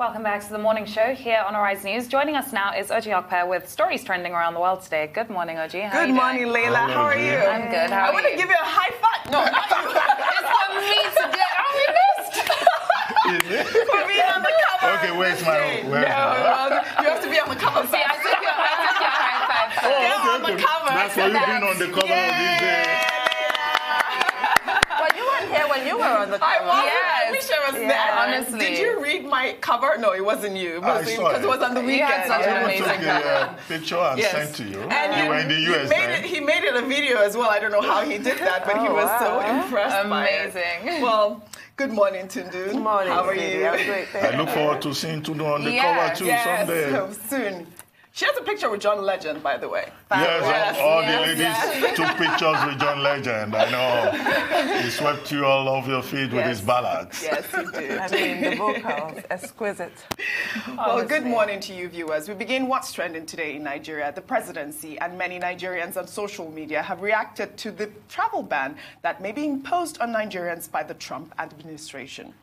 Welcome back to the morning show here on Arise News. Joining us now is Ojy Okpe with stories trending around the world today. Good morning, Ojy. How Good morning, Leila. How are you? I'm good. How are you? I want to give you a high five. No, not you. It's for me today. Are we missed? For being on the cover. Okay, where's my own? No, you have to be on the cover. See, I took your high five. Oh, okay, on the cover. That's why you've been on the cover all these days. Yeah, when you were on the cover. I was. Yes. I wish I was there. Honestly. Did you read my cover? No, it wasn't you. Because it was on the weekend. Yeah, such an amazing picture and sent to you. And you were in the US. He made it a video as well. I don't know how he did that, but he was so impressed by it. Amazing. Well, good morning, Tundu. Good morning. How are you? I'm great, I look forward to seeing Tundu on the cover too someday. Yes, so soon. She has a picture with John Legend, by the way. Yes, all the ladies took pictures with John Legend. I know. He swept you all off your feet with his ballads. Yes, he did. I mean, the vocals, exquisite. Well, good morning to you, viewers. We begin what's trending today in Nigeria. The presidency and many Nigerians on social media have reacted to the travel ban that may be imposed on Nigerians by the Trump administration.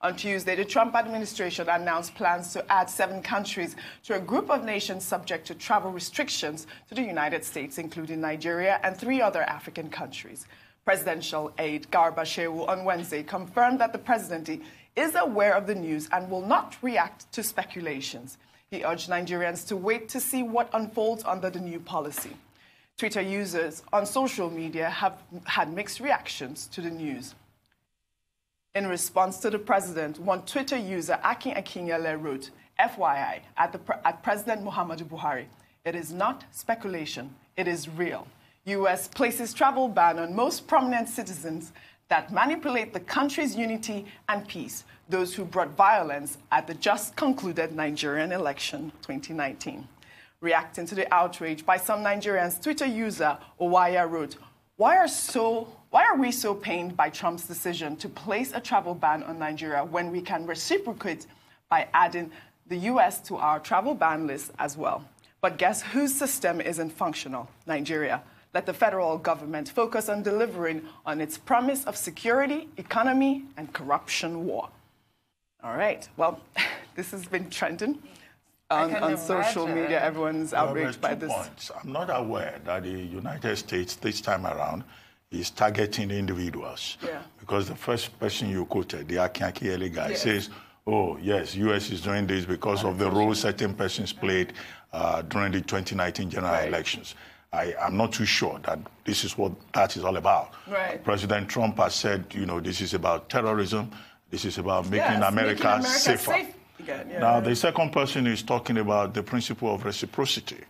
On Tuesday, the Trump administration announced plans to add 7 countries to a group of nations subject to travel restrictions to the United States, including Nigeria and 3 other African countries. Presidential aide Garba Shehu on Wednesday confirmed that the presidency is aware of the news and will not react to speculations. He urged Nigerians to wait to see what unfolds under the new policy. Twitter users on social media have had mixed reactions to the news. In response to the president, one Twitter user, Aki Akin Akinyele, wrote, FYI, at President Muhammadu Buhari, it is not speculation, it is real. U.S. places travel ban on most prominent citizens that manipulate the country's unity and peace, those who brought violence at the just-concluded Nigerian election 2019. Reacting to the outrage by some Nigerians, Twitter user Owaya wrote, Why are we so pained by Trump's decision to place a travel ban on Nigeria when we can reciprocate by adding the U.S. to our travel ban list as well? But guess whose system isn't functional? Nigeria. Let the federal government focus on delivering on its promise of security, economy, and corruption war. All right. Well, this has been trending on social media. Everyone's outraged by this. I'm not aware that the United States this time around is targeting individuals. Yeah. Because the first person you quoted, the Aki Akinyele guy, says, oh, yes, U.S. is doing this because of the role certain persons played during the 2019 general elections. I'm not too sure that this is what that is all about. Right. President Trump has said, you know, this is about terrorism. This is about making, making America safer. Again, now, the second person is talking about the principle of reciprocity,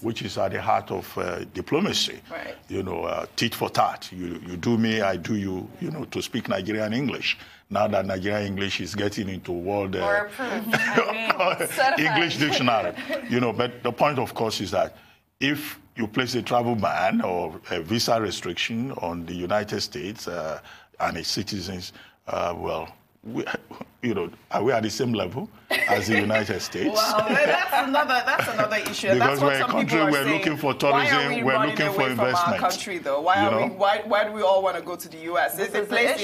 which is at the heart of diplomacy. Right. You know, tit for tat. You do me, I do you, you know, to speak Nigerian English. Now that Nigerian English is getting into world English dictionary. You know, but the point, of course, is that if you place a travel ban or a visa restriction on the United States and its citizens, well, you know, are we at the same level as the United States? Well, that's another issue. Because that's what some people are saying. Because we're a country, we're looking for tourism, we're looking for investment. Why are we running away from our country, though? Why do we all want to go to the U.S.? They place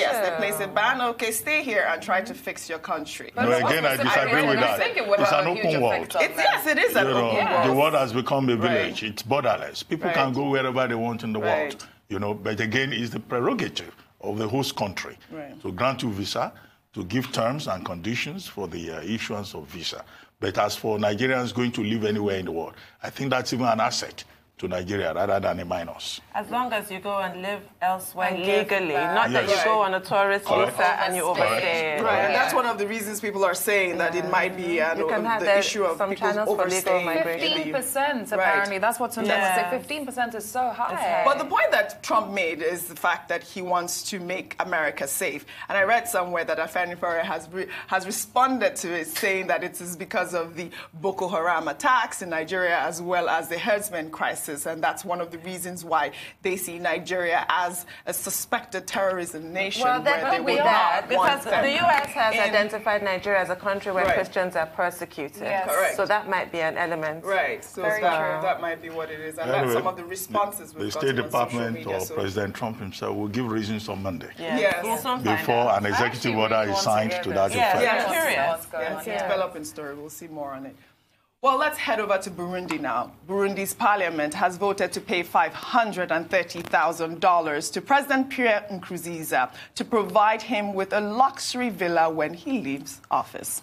a ban, okay, stay here and try to fix your country. But no, again, I disagree with that. It's an open world. Yes, it is an open world. The world has become a village. It's borderless. People can go wherever they want in the world. You know, but again, it's the prerogative of the host country to grant you visa, to give terms and conditions for the issuance of visa. But as for Nigerians going to live anywhere in the world, I think that's even an asset to Nigeria rather than a minus. As long as you go and live elsewhere and legally, not that you go on a tourist visa and you overstay. Right, and that's one of the reasons people are saying that it might be the issue of people overstaying. 15% apparently, that's what's in there. 15% is so high. But the point that Trump made is the fact that he wants to make America safe. And I read somewhere that Afenifere has responded to it, saying that it is because of the Boko Haram attacks in Nigeria as well as the herdsmen crisis ISIS, and that's one of the reasons why they see Nigeria as a suspected terrorism nation. Well, where they will not want them. The U.S. has identified Nigeria as a country where Christians are persecuted. Yes. Correct. So that might be an element. Right. So that might be what it is, and anyway, that's some of the responses we've got. The State Department or President Trump himself will give reasons on Monday. Yes. Before an executive order is signed to that effect. Yes. Yes. It's a developing story. We'll see more on it. Well, let's head over to Burundi now. Burundi's parliament has voted to pay $530,000 to President Pierre Nkurunziza to provide him with a luxury villa when he leaves office.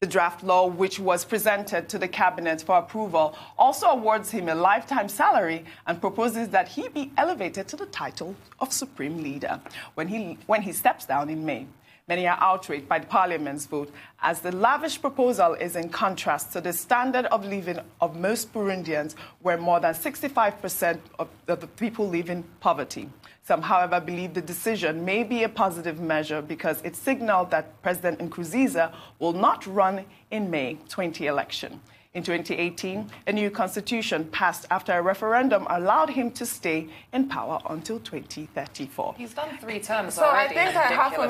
The draft law, which was presented to the cabinet for approval, also awards him a lifetime salary and proposes that he be elevated to the title of Supreme Leader when he steps down in May. Many are outraged by the parliament's vote, as the lavish proposal is in contrast to the standard of living of most Burundians, where more than 65% of the people live in poverty. Some, however, believe the decision may be a positive measure because it signaled that President Nkurunziza will not run in May 20 election. In 2018, a new constitution passed after a referendum allowed him to stay in power until 2034. He's done 3 terms so already. So I think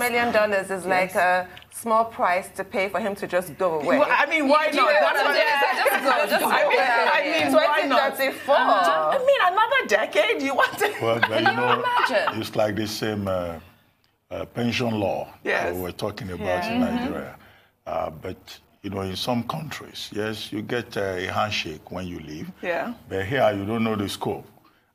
$500,000 is like a small price to pay for him to just go away. Well, I mean, why not? That's what it is. Just go. I mean, 2034. I mean, another decade? You want to... Well, but you know, imagine? It's like the same pension law we were talking about in Nigeria. But... You know, in some countries, yes, you get a handshake when you leave. Yeah. But here, you don't know the scope.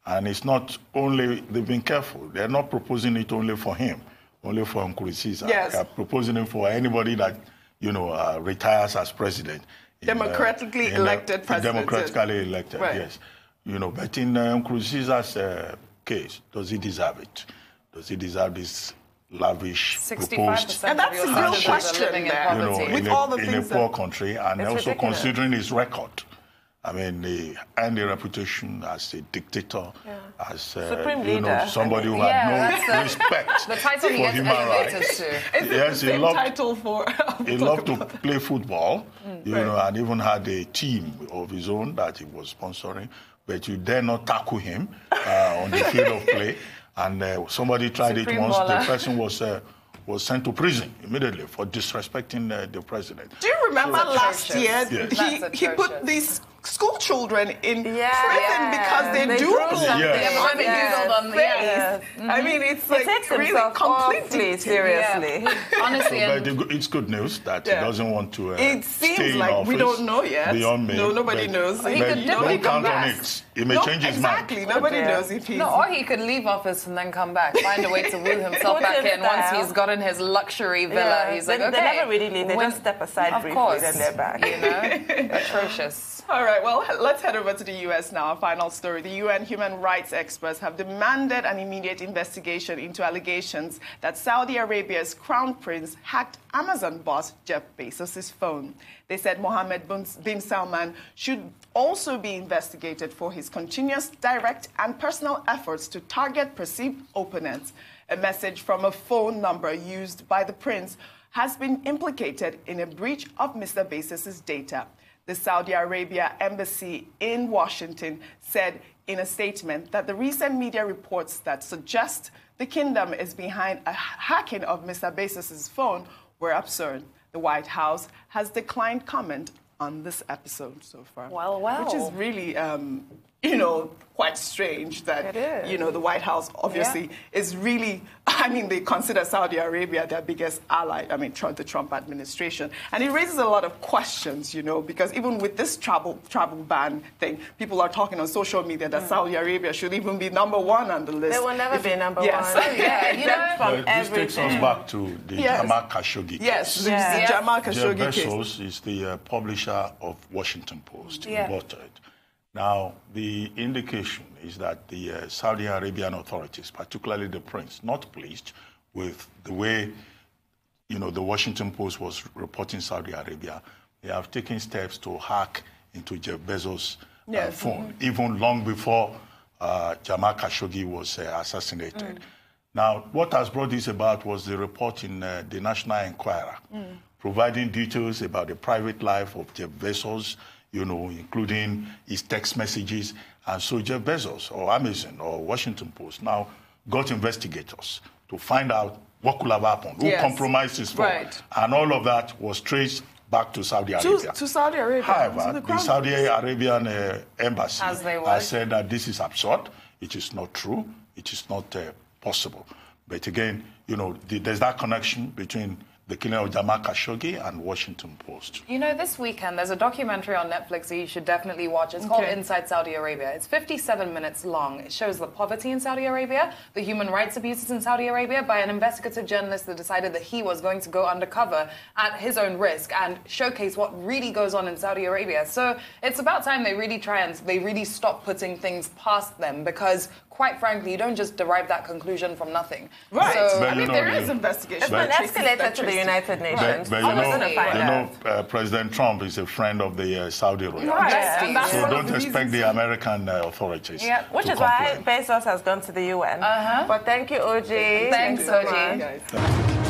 And it's not only, they've been careful. They're not proposing it only for him, only for Nkurunziza. Yes. They're proposing it for anybody that, you know, retires as president. Democratically elected president. Democratically elected, yes. You know, but in Nkurunziza's case, does he deserve it? Does he deserve this lavish, 65%, and that's a real question there, you know, with all the things in a poor country, and also ridiculous, considering his record. I mean, the reputation as a dictator, as you know, somebody who had no respect the title for human rights. Yes, he loved title for. He loved to play football, you know, and even had a team of his own that he was sponsoring. But you dare not tackle him on the field of play. And somebody tried it once. The person was sent to prison immediately for disrespecting the president. Do you remember last year? Yes. He put these school children in prison because they doodled on the face. I mean, it's like really completely seriously. Honestly, but it's good news that he doesn't want to. It seems like we don't know yet. No, nobody knows. He could definitely come back. He may change his mind. Exactly. Nobody knows if he. No, or he could leave office and then come back, find a way to woo himself back in once he's gotten his luxury villa. He's like, okay. They never really leave. They just step aside briefly, then they're back. You know, atrocious. All right. Well, let's head over to the U.S. now. Our final story. The UN human rights experts have demanded an immediate investigation into allegations that Saudi Arabia's crown prince hacked Amazon boss Jeff Bezos' phone. They said Mohammed bin Salman should also be investigated for his continuous direct and personal efforts to target perceived opponents. A message from a phone number used by the prince has been implicated in a breach of Mr. Bezos' data. The Saudi Arabia embassy in Washington said in a statement that the recent media reports that suggest the kingdom is behind a hacking of Mr. Bezos' phone were absurd. The White House has declined comment on this episode so far. Well. Which is really, you know, quite strange that, you know, the White House obviously is really... I mean, they consider Saudi Arabia their biggest ally, I mean, the Trump administration. And it raises a lot of questions, you know, because even with this travel ban thing, people are talking on social media that Saudi Arabia should even be number 1 on the list. They will never be number 1. Yeah, you know, from everything. This takes us back to the Jamal Khashoggi case. Yes, the Jamal Khashoggi case. Jeff Bezos is the publisher of Washington Post. He bought it. Now, the indication is that the Saudi Arabian authorities, particularly the prince, not pleased with the way, you know, the Washington Post was reporting Saudi Arabia. They have taken steps to hack into Jeff Bezos' phone, even long before Jamal Khashoggi was assassinated. Now, what has brought this about was the report in the National Enquirer, providing details about the private life of Jeff Bezos, you know, including his text messages. And so Jeff Bezos or Amazon or Washington Post now got investigators to find out what could have happened, who compromised his phone. Right. And all of that was traced back to Saudi Arabia. To Saudi Arabia. However, the Saudi Arabian embassy has said that this is absurd. It is not true. It is not possible. But again, you know, there's that connection between the killing of Jamal Khashoggi and Washington Post. You know, this weekend there's a documentary on Netflix that you should definitely watch. It's called Inside Saudi Arabia. It's 57 minutes long. It shows the poverty in Saudi Arabia, the human rights abuses in Saudi Arabia by an investigative journalist that decided that he was going to go undercover at his own risk and showcase what really goes on in Saudi Arabia. So it's about time they really try and they really stop putting things past them, because quite frankly, you don't just derive that conclusion from nothing. Right. So, but, I mean, there is investigation. It's been escalated to the United Nations. But you know, President Trump is a friend of the Saudi royals. Right. Yes. So don't expect the American authorities. Yeah. Which is why Bezos has gone to the UN. But thank you, Ojy. Thanks, Ojy.